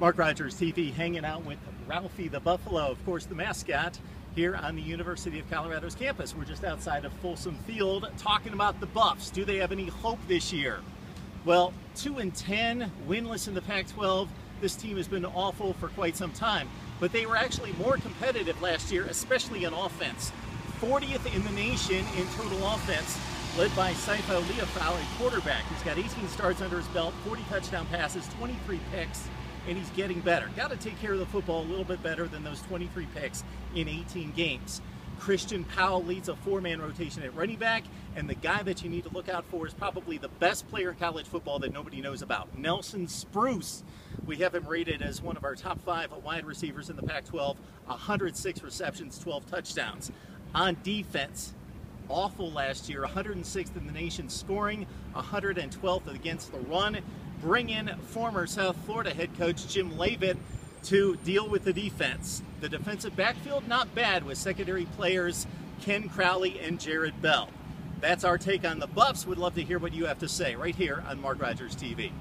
Mark Rogers TV hanging out with Ralphie the Buffalo, of course the mascot, here on the University of Colorado's campus. We're just outside of Folsom Field talking about the Buffs. Do they have any hope this year? Well, 2-10, winless in the Pac-12. This team has been awful for quite some time, but they were actually more competitive last year, especially in offense. 40th in the nation in total offense, led by Sefo Liufau, a quarterback who's got 18 starts under his belt, 40 touchdown passes, 23 picks, and he's getting better. Got to take care of the football a little bit better than those 23 picks in 18 games. Christian Powell leads a four-man rotation at running back, and the guy that you need to look out for is probably the best player in college football that nobody knows about, Nelson Spruce. We have him rated as one of our top 5 wide receivers in the Pac-12, 106 receptions, 12 touchdowns. On defense, awful last year, 106th in the nation scoring, 112th against the run. Bring in former South Florida head coach Jim Leavitt to deal with the defense. The defensive backfield, not bad, with secondary players Ken Crowley and Jared Bell. That's our take on the Buffs. Would love to hear what you have to say right here on Mark Rogers TV.